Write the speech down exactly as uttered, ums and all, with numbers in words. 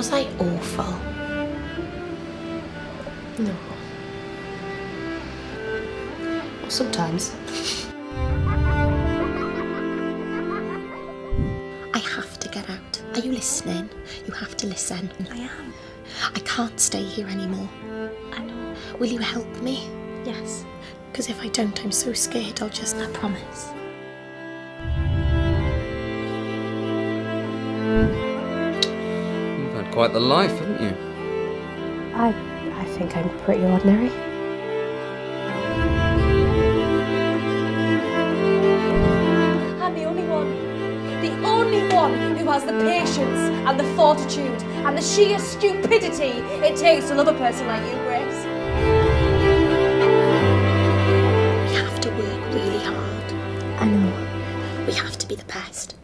Was I awful? No. Well, sometimes. I have to get out. Are you listening? You have to listen. I am. I can't stay here anymore. I know. Will you help me? Yes. Because if I don't, I'm so scared I'll just... I promise. Quite the life, haven't you? I, I think I'm pretty ordinary. I'm the only one, the only one who has the patience and the fortitude and the sheer stupidity it takes to love a person like you, Grace. We have to work really hard. I know. We have to be the best.